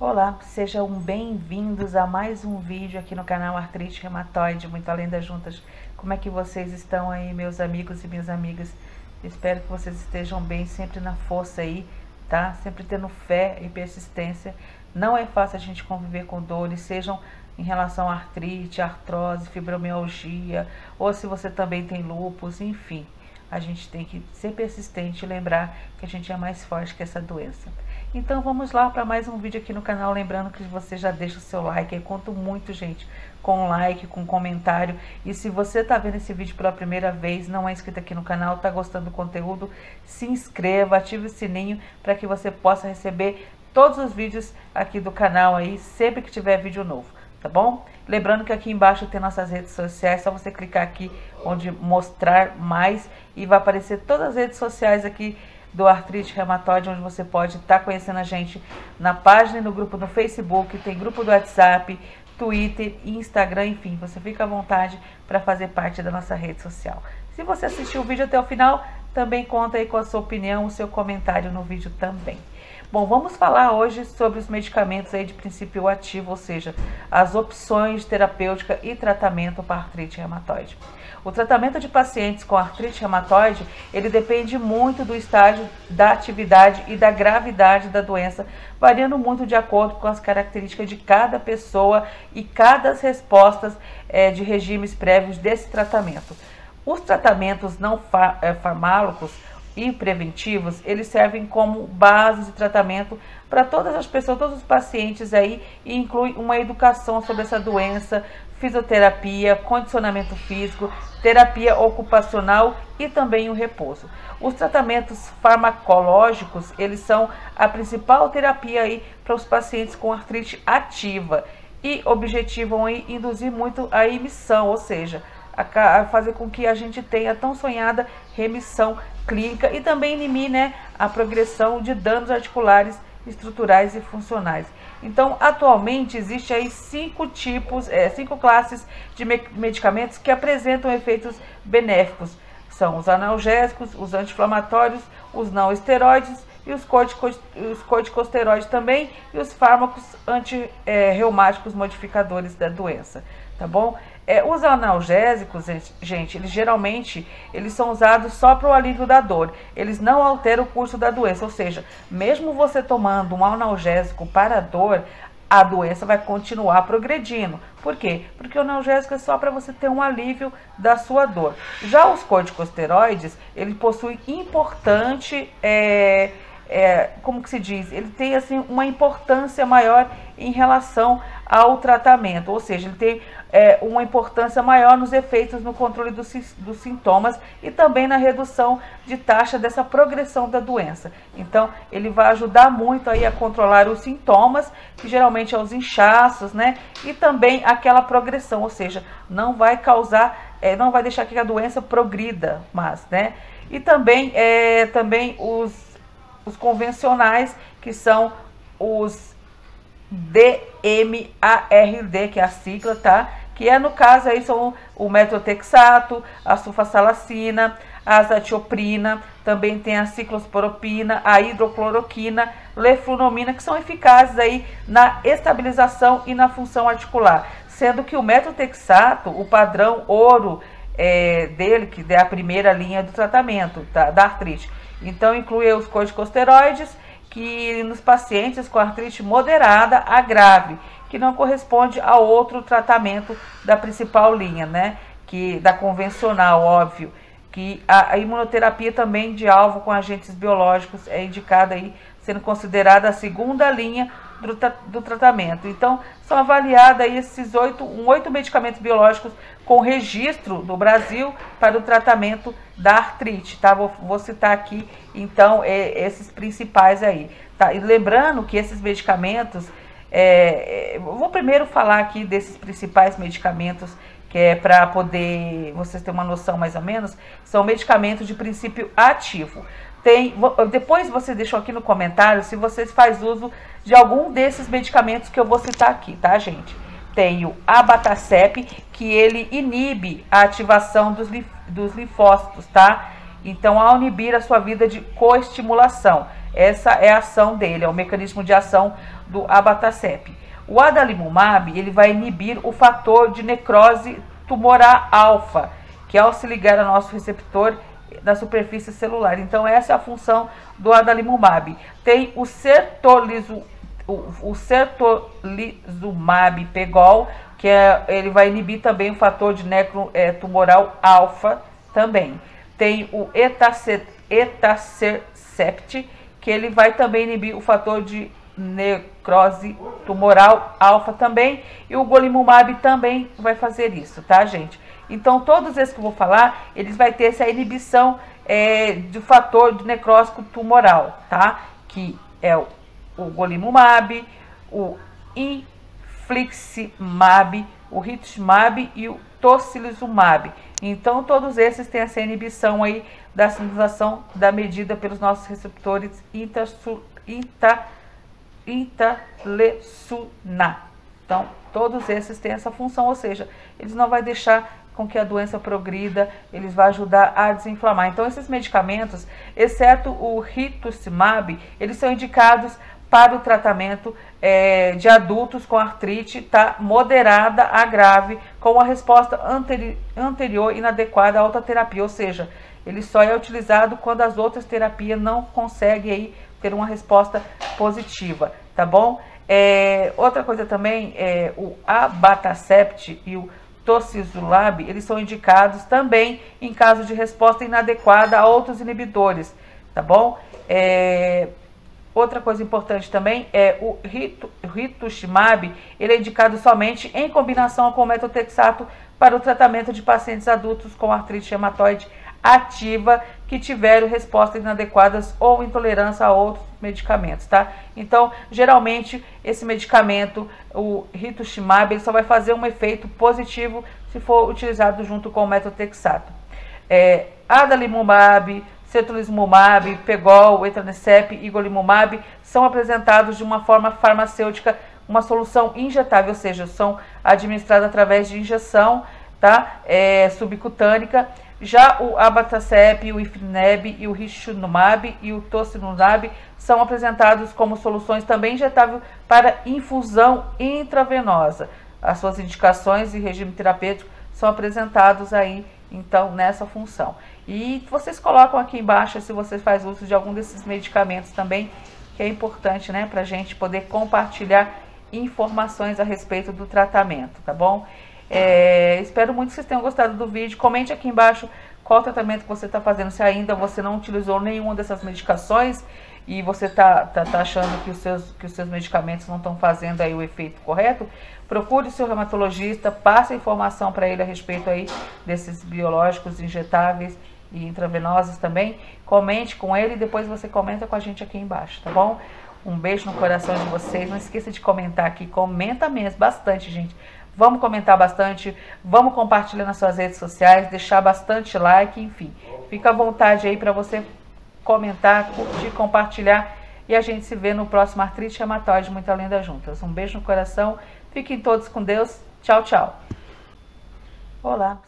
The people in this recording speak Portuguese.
Olá, sejam bem-vindos a mais um vídeo aqui no canal Artrite Reumatoide, muito além das juntas. Como é que vocês estão aí, meus amigos e minhas amigas? Espero que vocês estejam bem, sempre na força aí, tá? Sempre tendo fé e persistência. Não é fácil a gente conviver com dores, sejam em relação à artrite, artrose, fibromialgia, ou se você também tem lúpus, enfim. A gente tem que ser persistente e lembrar que a gente é mais forte que essa doença. Então vamos lá para mais um vídeo aqui no canal, lembrando que você já deixa o seu like, eu conto muito, gente, com like, com comentário. E se você está vendo esse vídeo pela primeira vez, não é inscrito aqui no canal, está gostando do conteúdo, se inscreva, ative o sininho para que você possa receber todos os vídeos aqui do canal aí, sempre que tiver vídeo novo, tá bom? Lembrando que aqui embaixo tem nossas redes sociais, só você clicar aqui onde mostrar mais e vai aparecer todas as redes sociais aqui do Artrite Reumatoide, onde você pode estar conhecendo a gente na página e no grupo do Facebook, tem grupo do WhatsApp, Twitter, Instagram, enfim, você fica à vontade para fazer parte da nossa rede social. Se você assistiu o vídeo até o final, também conta aí com a sua opinião, o seu comentário no vídeo também. Bom, vamos falar hoje sobre os medicamentos aí de princípio ativo, ou seja, as opções terapêutica e tratamento para artrite reumatoide. O tratamento de pacientes com artrite reumatoide, ele depende muito do estágio da atividade e da gravidade da doença, variando muito de acordo com as características de cada pessoa e cada resposta de regimes prévios desse tratamento. Os tratamentos não farmacêuticos e preventivos, eles servem como base de tratamento para todas as pessoas, todos os pacientes aí, e inclui uma educação sobre essa doença, fisioterapia, condicionamento físico, terapia ocupacional e também o repouso. Os tratamentos farmacológicos, eles são a principal terapia aí para os pacientes com artrite ativa e objetivam aí induzir muito a emissão, ou seja, a fazer com que a gente tenha tão sonhada remissão clínica e também elimine, né, a progressão de danos articulares, estruturais e funcionais. Então, atualmente, existe aí cinco classes de medicamentos que apresentam efeitos benéficos. São os analgésicos, os anti-inflamatórios, os não esteroides e os corticosteroides também e os fármacos anti-reumáticos modificadores da doença, tá bom? Os analgésicos, gente, eles geralmente são usados só para o alívio da dor. Eles não alteram o curso da doença, ou seja, mesmo você tomando um analgésico para a dor, a doença vai continuar progredindo. Por quê? Porque o analgésico é só para você ter um alívio da sua dor. Já os corticosteroides, ele possui importante... como que se diz, ele tem assim uma importância maior em relação ao tratamento, ou seja, ele tem uma importância maior nos efeitos no controle dos sintomas e também na redução de taxa dessa progressão da doença. Então, ele vai ajudar muito aí a controlar os sintomas, que geralmente são os inchaços, né, e também aquela progressão, ou seja, não vai causar, não vai deixar que a doença progrida, mas, né, e também, os convencionais, que são os DMARD, que é a sigla, tá? Que é, no caso, aí são o metotrexato, a sulfasalacina, a azatioprina, também tem a ciclosporopina, a hidrocloroquina, leflunomina, que são eficazes aí na estabilização e na função articular. Sendo que o metotrexato, o padrão ouro dele, que é a primeira linha do tratamento, tá? Da artrite. Então, inclui os corticosteroides, que nos pacientes com artrite moderada a grave, que não corresponde a outro tratamento da principal linha, né? Que, da convencional, óbvio. Que a imunoterapia também de alvo com agentes biológicos é indicada aí, sendo considerada a segunda linha do tratamento. Então, são avaliados aí esses oito medicamentos biológicos com registro no Brasil para o tratamento da artrite, tá? Vou citar aqui, então, esses principais aí, tá? E lembrando que esses medicamentos, vou primeiro falar aqui desses principais medicamentos, que é para poder vocês terem uma noção mais ou menos, são medicamentos de princípio ativo. Depois você deixou aqui no comentário se vocês faz uso de algum desses medicamentos que eu vou citar aqui, tá, gente? Tem o Abatacep, que ele inibe a ativação dos linfócitos, tá? Então, ao inibir a sua vida de coestimulação, Essa é a ação dele, é o mecanismo de ação do Abatacep. O Adalimumab, ele vai inibir o fator de necrose tumoral alfa, que ao se ligar ao nosso receptor da superfície celular. Então essa é a função do Adalimumab. Tem o Certolizumab Pegol, que é, ele vai inibir também o fator de necro tumoral alfa também. Tem o Etanercept, que ele vai também inibir o fator de necrose tumoral alfa também, e o golimumab também vai fazer isso, tá, gente? Então todos esses que eu vou falar, eles vai ter essa inibição de fator de necrósico tumoral, tá? Que é o golimumab, o infliximab, o rituximab e o tocilizumab. Então todos esses têm essa inibição aí da sinalização da medida pelos nossos receptores interleucina. Então todos esses têm essa função, ou seja, eles não vão deixar com que a doença progrida, eles vão ajudar a desinflamar. Então esses medicamentos, exceto o rituximab, eles são indicados para o tratamento de adultos com artrite moderada a grave, com uma resposta anterior inadequada à autoterapia, ou seja, ele só é utilizado quando as outras terapias não conseguem aí ter uma resposta positiva, tá bom? Outra coisa também, o Abatacept e o Tocilizumab, eles são indicados também em caso de resposta inadequada a outros inibidores, tá bom? Outra coisa importante também é o rituximab, ele é indicado somente em combinação com o metotrexato para o tratamento de pacientes adultos com artrite reumatoide ativa que tiveram respostas inadequadas ou intolerância a outros medicamentos, tá? Então, geralmente, esse medicamento, o rituximab, ele só vai fazer um efeito positivo se for utilizado junto com o metotrexato. Adalimumab, Certolizumab, Pegol, Etanercept e Golimumab são apresentados de uma forma farmacêutica, uma solução injetável, ou seja, são administrados através de injeção, tá? Subcutânea. Já o Abatacept, o Ifneb e o Rituximab e o Tocilizumab são apresentados como soluções também injetáveis para infusão intravenosa. As suas indicações e regime terapêutico são apresentados aí, então, nessa função. E vocês colocam aqui embaixo se vocês fazem uso de algum desses medicamentos também, que é importante, né, pra gente poder compartilhar informações a respeito do tratamento, tá bom? Espero muito que vocês tenham gostado do vídeo. Comente aqui embaixo qual tratamento que você está fazendo, se ainda você não utilizou nenhuma dessas medicações e você está achando que os seus medicamentos não estão fazendo aí o efeito correto. Procure o seu reumatologista, passe a informação para ele a respeito aí desses biológicos injetáveis e intravenosos também. Comente com ele e depois você comenta com a gente aqui embaixo, tá bom? Um beijo no coração de vocês. Não esqueça de comentar aqui, comenta mesmo, bastante, gente. Vamos comentar bastante, vamos compartilhar nas suas redes sociais, deixar bastante like, enfim. Fica à vontade aí para você comentar, curtir, compartilhar. E a gente se vê no próximo Artrite Reumatoide, Muita Lenda Juntas. Um beijo no coração, fiquem todos com Deus. Tchau, tchau. Olá.